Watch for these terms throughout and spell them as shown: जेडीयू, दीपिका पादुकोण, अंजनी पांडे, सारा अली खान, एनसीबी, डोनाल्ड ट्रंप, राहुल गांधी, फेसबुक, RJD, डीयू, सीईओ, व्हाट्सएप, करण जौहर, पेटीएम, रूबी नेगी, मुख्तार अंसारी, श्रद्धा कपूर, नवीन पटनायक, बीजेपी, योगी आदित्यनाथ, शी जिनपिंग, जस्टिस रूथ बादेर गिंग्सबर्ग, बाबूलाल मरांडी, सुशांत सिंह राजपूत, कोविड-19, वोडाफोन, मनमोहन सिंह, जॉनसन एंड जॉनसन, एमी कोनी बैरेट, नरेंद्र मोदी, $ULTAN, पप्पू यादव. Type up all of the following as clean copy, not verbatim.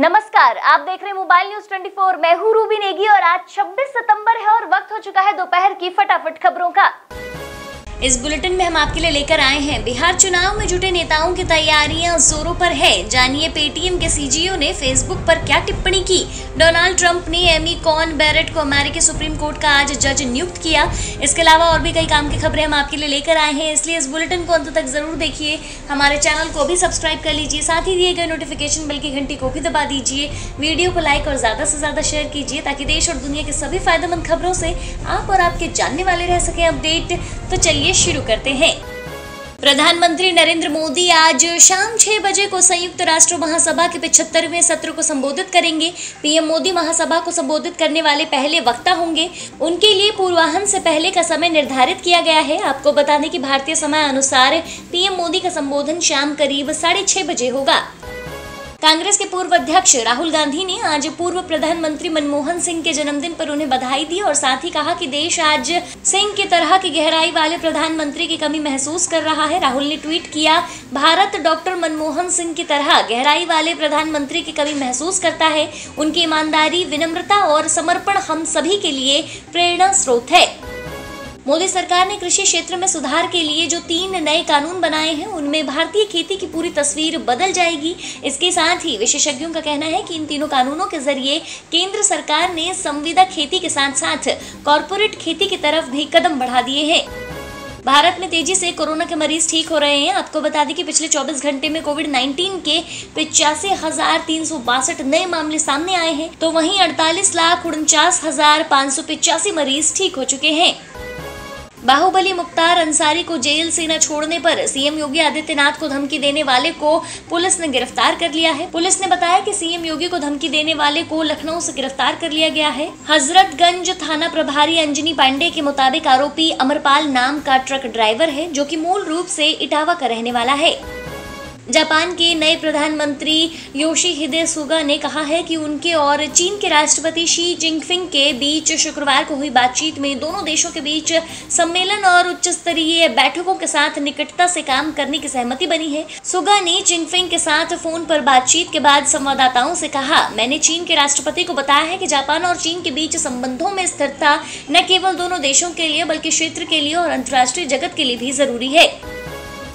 नमस्कार, आप देख रहे हैं मोबाइल न्यूज 24। मैं हूँ रूबी नेगी और आज 26 सितंबर है और वक्त हो चुका है दोपहर की फटाफट खबरों का। इस बुलेटिन में हम आपके लिए लेकर आए हैं बिहार चुनाव में जुटे नेताओं की तैयारियां जोरों पर है। जानिए पेटीएम के सीईओ ने फेसबुक पर क्या टिप्पणी की। डोनाल्ड ट्रंप ने एमी कोनी बैरेट को अमेरिकी सुप्रीम कोर्ट का आज जज नियुक्त किया। इसके अलावा और भी कई काम की खबरें हम आपके लिए लेकर आए हैं, इसलिए इस बुलेटिन को अंत तक जरूर देखिए। हमारे चैनल को भी सब्सक्राइब कर लीजिए, साथ ही दिए गए नोटिफिकेशन बेल की घंटी को भी दबा दीजिए। वीडियो को लाइक और ज़्यादा से ज़्यादा शेयर कीजिए ताकि देश और दुनिया के सभी फायदेमंद खबरों से आप और आपके जानने वाले रह सकें अपडेट। तो चलिए शुरू करते हैं। प्रधानमंत्री नरेंद्र मोदी आज शाम 6 बजे को संयुक्त राष्ट्र महासभा के 75वें सत्र को संबोधित करेंगे। पीएम मोदी महासभा को संबोधित करने वाले पहले वक्ता होंगे। उनके लिए पूर्वाहन से पहले का समय निर्धारित किया गया है। आपको बता दें कि भारतीय समय अनुसार पीएम मोदी का संबोधन शाम करीब 6:30 बजे होगा। कांग्रेस के पूर्व अध्यक्ष राहुल गांधी ने आज पूर्व प्रधानमंत्री मनमोहन सिंह के जन्मदिन पर उन्हें बधाई दी और साथ ही कहा कि देश आज सिंह की तरह की गहराई वाले प्रधानमंत्री की कमी महसूस कर रहा है। राहुल ने ट्वीट किया, भारत डॉक्टर मनमोहन सिंह की तरह गहराई वाले प्रधानमंत्री की कमी महसूस करता है। उनकी ईमानदारी, विनम्रता और समर्पण हम सभी के लिए प्रेरणा स्रोत है। मोदी सरकार ने कृषि क्षेत्र में सुधार के लिए जो 3 नए कानून बनाए हैं, उनमें भारतीय खेती की पूरी तस्वीर बदल जाएगी। इसके साथ ही विशेषज्ञों का कहना है कि इन तीनों कानूनों के जरिए केंद्र सरकार ने संविदा खेती के साथ साथ कॉर्पोरेट खेती की तरफ भी कदम बढ़ा दिए हैं। भारत में तेजी से कोरोना के मरीज ठीक हो रहे हैं। आपको बता दें कि पिछले 24 घंटे में कोविड-19 के 85,362 नए मामले सामने आए हैं, तो वहीं 48,49,585 मरीज ठीक हो चुके हैं। बाहुबली मुख्तार अंसारी को जेल से न छोड़ने पर सीएम योगी आदित्यनाथ को धमकी देने वाले को पुलिस ने गिरफ्तार कर लिया है। पुलिस ने बताया कि सीएम योगी को धमकी देने वाले को लखनऊ से गिरफ्तार कर लिया गया है। हजरतगंज थाना प्रभारी अंजनी पांडे के मुताबिक आरोपी अमरपाल नाम का ट्रक ड्राइवर है, जो कि मूल रूप से इटावा का रहने वाला है। जापान के नए प्रधानमंत्री योशी हिदेसुगा ने कहा है कि उनके और चीन के राष्ट्रपति शी जिनपिंग के बीच शुक्रवार को हुई बातचीत में दोनों देशों के बीच सम्मेलन और उच्च स्तरीय बैठकों के साथ निकटता से काम करने की सहमति बनी है। सुगा ने जिनपिंग के साथ फोन पर बातचीत के बाद संवाददाताओं से कहा, मैंने चीन के राष्ट्रपति को बताया है कि जापान और चीन के बीच संबंधों में स्थिरता न केवल दोनों देशों के लिए बल्कि क्षेत्र के लिए और अंतर्राष्ट्रीय जगत के लिए भी जरूरी है।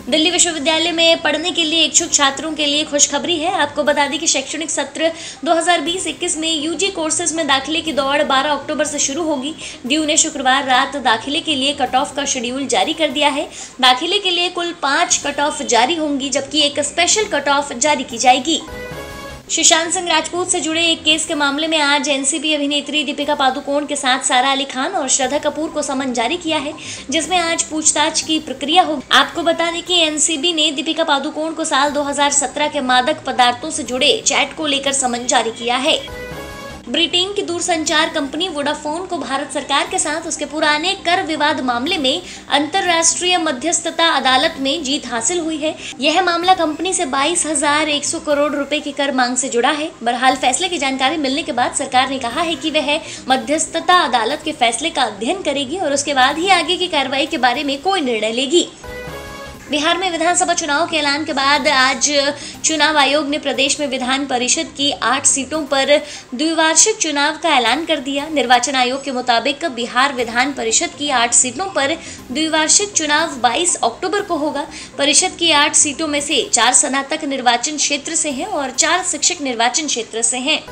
दिल्ली विश्वविद्यालय में पढ़ने के लिए इच्छुक छात्रों के लिए खुशखबरी है। आपको बता दें कि शैक्षणिक सत्र 2020-21 में यूजी कोर्सेज में दाखिले की दौड़ 12 अक्टूबर से शुरू होगी। डीयू ने शुक्रवार रात दाखिले के लिए कट ऑफ का शेड्यूल जारी कर दिया है। दाखिले के लिए कुल 5 कट ऑफ जारी होंगी, जबकि एक स्पेशल कट ऑफ जारी की जाएगी। सुशांत सिंह राजपूत से जुड़े एक केस के मामले में आज एनसीबी अभिनेत्री दीपिका पादुकोण के साथ सारा अली खान और श्रद्धा कपूर को समन जारी किया है, जिसमें आज पूछताछ की प्रक्रिया होगी। आपको बता दें कि एनसीबी ने दीपिका पादुकोण को साल 2017 के मादक पदार्थों से जुड़े चैट को लेकर समन जारी किया है। ब्रिटेन की दूरसंचार कंपनी वोडाफोन को भारत सरकार के साथ उसके पुराने कर विवाद मामले में अंतर्राष्ट्रीय मध्यस्थता अदालत में जीत हासिल हुई है। यह मामला कंपनी से 22,100 करोड़ रुपए की कर मांग से जुड़ा है। बहरहाल फैसले की जानकारी मिलने के बाद सरकार ने कहा है कि वह मध्यस्थता अदालत के फैसले का अध्ययन करेगी और उसके बाद ही आगे की कार्रवाई के बारे में कोई निर्णय लेगी। बिहार में विधानसभा चुनाव के ऐलान के बाद आज चुनाव आयोग ने प्रदेश में विधान परिषद की 8 सीटों पर द्विवार्षिक चुनाव का ऐलान कर दिया। निर्वाचन आयोग के मुताबिक बिहार विधान परिषद की 8 सीटों पर द्विवार्षिक चुनाव 22 अक्टूबर को होगा। परिषद की 8 सीटों में से 4 स्नातक निर्वाचन क्षेत्र से हैं और 4 शिक्षक निर्वाचन क्षेत्र से हैं।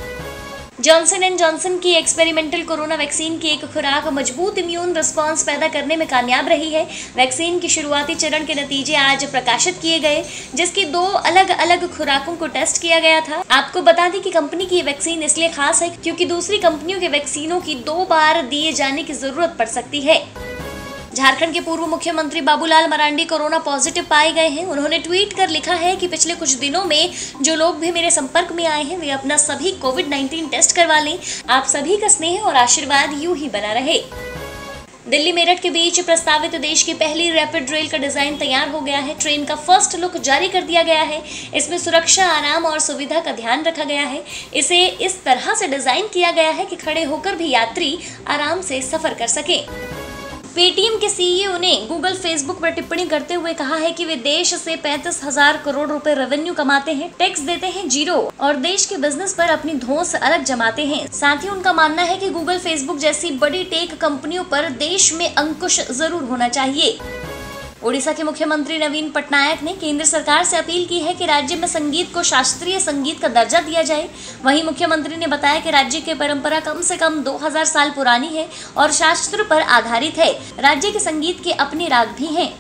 जॉनसन एंड जॉनसन की एक्सपेरिमेंटल कोरोना वैक्सीन की एक खुराक मजबूत इम्यून रिस्पांस पैदा करने में कामयाब रही है। वैक्सीन के शुरुआती चरण के नतीजे आज प्रकाशित किए गए, जिसकी 2 अलग अलग खुराकों को टेस्ट किया गया था। आपको बता दें कि कंपनी की वैक्सीन इसलिए खास है क्योंकि दूसरी कंपनियों के वैक्सीनों की 2 बार दिए जाने की जरूरत पड़ सकती है। झारखंड के पूर्व मुख्यमंत्री बाबूलाल मरांडी कोरोना पॉजिटिव पाए गए हैं। उन्होंने ट्वीट कर लिखा है कि पिछले कुछ दिनों में जो लोग भी मेरे संपर्क में आए हैं, वे अपना सभी कोविड-19 टेस्ट करवा लें। आप सभी का स्नेह और आशीर्वाद यूं ही बना रहे। दिल्ली मेरठ के बीच प्रस्तावित देश की पहली रैपिड रेल का डिजाइन तैयार हो गया है। ट्रेन का फर्स्ट लुक जारी कर दिया गया है। इसमें सुरक्षा, आराम और सुविधा का ध्यान रखा गया है। इसे इस तरह से डिजाइन किया गया है कि खड़े होकर भी यात्री आराम से सफर कर सके। पेटीएम के सीईओ ने गूगल फेसबुक पर टिप्पणी करते हुए कहा है कि वे देश से 35,000 करोड़ रुपए रेवेन्यू कमाते हैं, टैक्स देते हैं जीरो और देश के बिजनेस पर अपनी धौंस अलग जमाते हैं। साथ ही उनका मानना है कि गूगल फेसबुक जैसी बड़ी टेक कंपनियों पर देश में अंकुश जरूर होना चाहिए। ओडिशा के मुख्यमंत्री नवीन पटनायक ने केंद्र सरकार से अपील की है कि राज्य में संगीत को शास्त्रीय संगीत का दर्जा दिया जाए। वहीं मुख्यमंत्री ने बताया कि राज्य की परंपरा कम से कम 2000 साल पुरानी है और शास्त्र पर आधारित है। राज्य के संगीत के अपने राग भी हैं।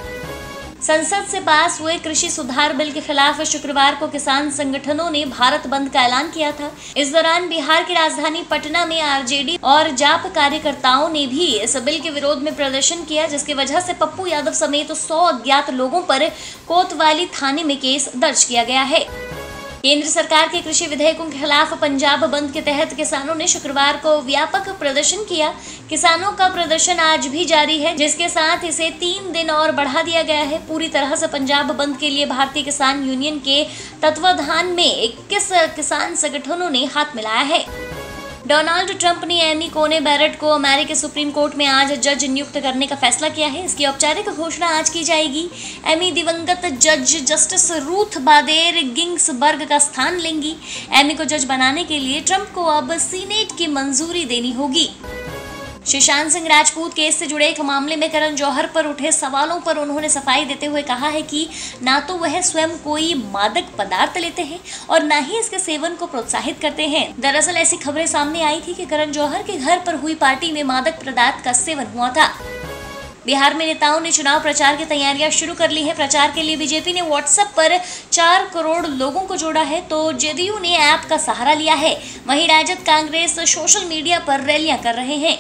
संसद से पास हुए कृषि सुधार बिल के खिलाफ शुक्रवार को किसान संगठनों ने भारत बंद का ऐलान किया था। इस दौरान बिहार की राजधानी पटना में आरजेडी और जाप कार्यकर्ताओं ने भी इस बिल के विरोध में प्रदर्शन किया, जिसकी वजह से पप्पू यादव समेत 100 अज्ञात लोगों पर कोतवाली थाने में केस दर्ज किया गया है। केंद्र सरकार के कृषि विधेयकों के खिलाफ पंजाब बंद के तहत किसानों ने शुक्रवार को व्यापक प्रदर्शन किया। किसानों का प्रदर्शन आज भी जारी है, जिसके साथ इसे 3 दिन और बढ़ा दिया गया है। पूरी तरह से पंजाब बंद के लिए भारतीय किसान यूनियन के तत्वाधान में 21 किसान संगठनों ने हाथ मिलाया है। डोनाल्ड ट्रंप ने एमी कोनी बैरेट को अमेरिकी सुप्रीम कोर्ट में आज जज नियुक्त करने का फैसला किया है। इसकी औपचारिक घोषणा आज की जाएगी। एमी दिवंगत जज जस्टिस रूथ बादेर गिंग्सबर्ग का स्थान लेंगी। एमी को जज बनाने के लिए ट्रंप को अब सीनेट की मंजूरी देनी होगी। सुशांत सिंह राजपूत केस से जुड़े एक मामले में करण जौहर पर उठे सवालों पर उन्होंने सफाई देते हुए कहा है कि ना तो वह स्वयं कोई मादक पदार्थ लेते हैं और ना ही इसके सेवन को प्रोत्साहित करते हैं। दरअसल ऐसी खबरें सामने आई थी कि करण जौहर के घर पर हुई पार्टी में मादक पदार्थ का सेवन हुआ था। बिहार में नेताओं ने चुनाव प्रचार की तैयारियां शुरू कर ली है। प्रचार के लिए बीजेपी ने व्हाट्सएप पर 4 करोड़ लोगों को जोड़ा है, तो जेडीयू ने ऐप का सहारा लिया है। वहीं राजद कांग्रेस सोशल मीडिया पर रैलियां कर रहे हैं।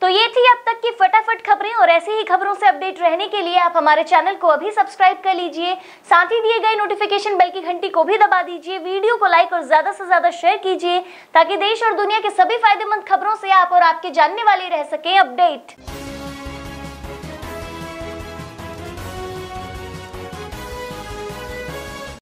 तो ये थी अब तक की फटाफट खबरें और ऐसी ही खबरों से अपडेट रहने के लिए आप हमारे चैनल को अभी सब्सक्राइब कर लीजिए। साथ ही दिए गए नोटिफिकेशन बेल की घंटी को भी दबा दीजिए। वीडियो को लाइक और ज्यादा से ज्यादा शेयर कीजिए ताकि देश और दुनिया के सभी फायदेमंद खबरों से आप और आपके जानने वाले रह सके अपडेट।